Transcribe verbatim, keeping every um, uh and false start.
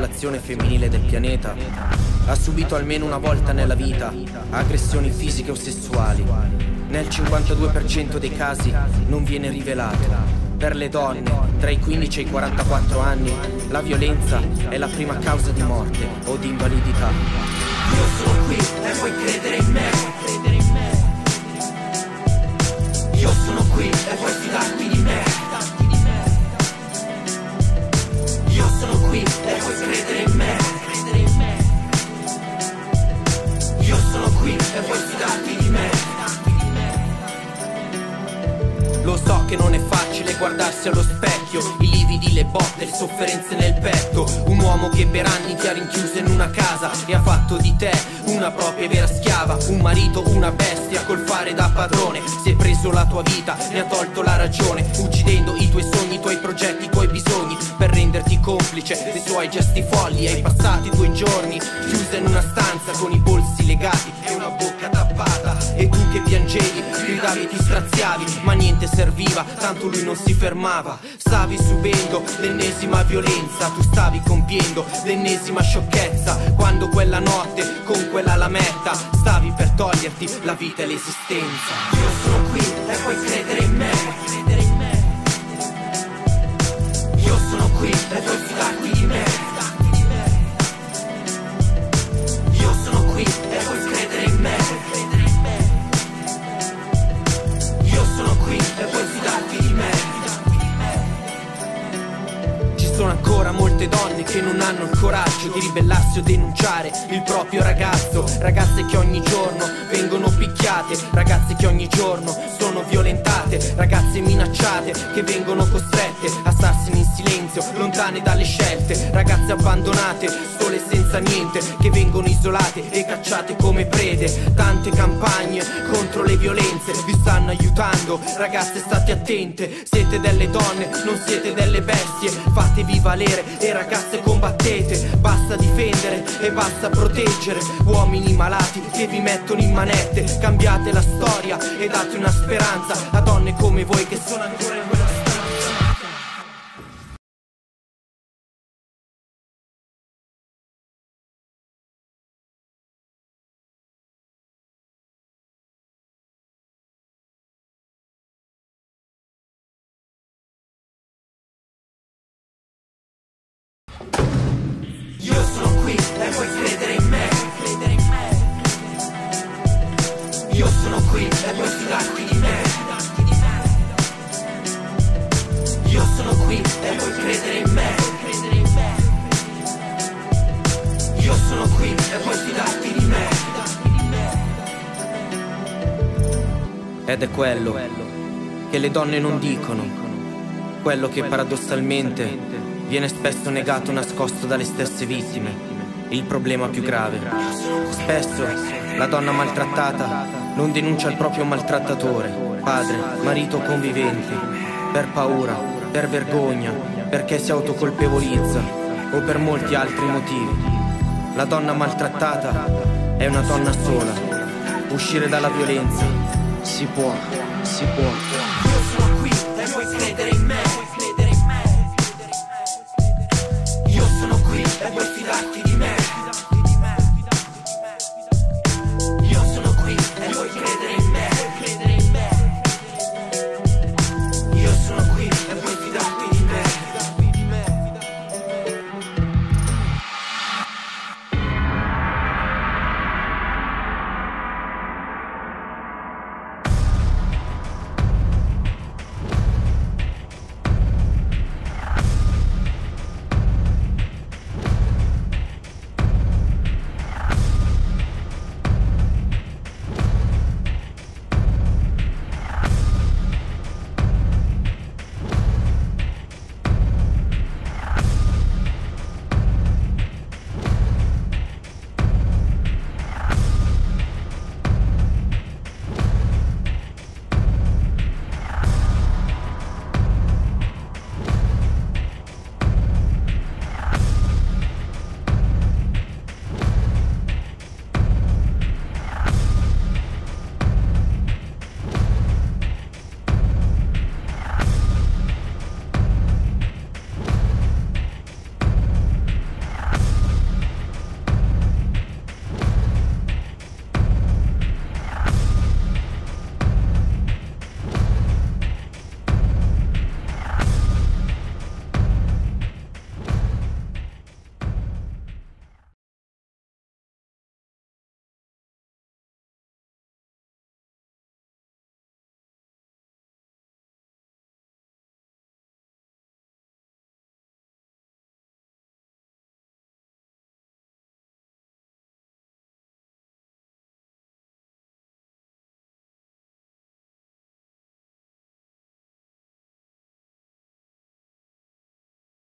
popolazione femminile del pianeta ha subito almeno una volta nella vita aggressioni fisiche o sessuali. Nel cinquantadue per cento dei casi non viene rivelato. Per le donne, tra i quindici e i quarantaquattro anni, la violenza è la prima causa di morte o di invalidità. Io sono qui e puoi credere in me. Io sono qui e puoi fidarti di me. Io sono qui e puoi credere in me. Io sono qui e puoi fidarti di me. Lo so che non è facile guardarsi allo specchio, i lividi, le botte, le sofferenze nel petto. Un uomo che per anni ti ha rinchiuso in una casa e ha fatto di te una propria e vera schiava. Un marito, una bestia, col fare da padrone. Si è preso la tua vita, ne ha tolto la ragione, uccidendo i tuoi sogni, i tuoi progetti, i tuoi bisogni, per renderti complice dei suoi gesti folli. Hai passato i tuoi giorni chiusa in una stanza con i polsi legati e una bocca tappata. E tu che piangevi, gridavi e ti straziavi, ma niente serviva, tanto lui non si fermava. Stavi subendo l'ennesima violenza, tu stavi compiendo l'ennesima sciocchezza, quando quella notte con quella lametta stavi per toglierti la vita e l'esistenza. Io sono qui e puoi credere in me. Io sono qui e puoi fidarti di me. Io sono qui e puoi credere in me. E puoi fidarti di me. Ci sono ancora molte donne che non hanno il coraggio di ribellarsi o denunciare il proprio ragazzo. Ragazze che ogni giorno vengono picchiate, ragazze che ogni giorno sono violentate, ragazze minacciate che vengono costrette a starsene in silenzio, lontane dalle scelte. Ragazze abbandonate, sole e senza niente, che vengono isolate e cacciate come prede. Tante campagne contro le violenze vi stanno aiutando, ragazze state attente. Siete delle donne, non siete delle bestie, fatevi valere e ragazze combattete. Basta difendere e basta proteggere uomini malati che vi mettono in manette. Cambiate la storia e date una speranza a donne come voi che sono ancora in quella storia. Io sono qui e puoi credere in me. Io sono qui e puoi fidarti di me. Io sono qui e puoi credere in me. Io sono qui e puoi fidarti di me. Ed è quello che le donne non dicono, quello che paradossalmente viene spesso negato o nascosto dalle stesse vittime, il problema più grave. Spesso la donna maltrattata non denuncia il proprio maltrattatore, padre, marito o convivente, per paura, per vergogna, perché si autocolpevolizza o per molti altri motivi. La donna maltrattata è una donna sola. Uscire dalla violenza si può, si può.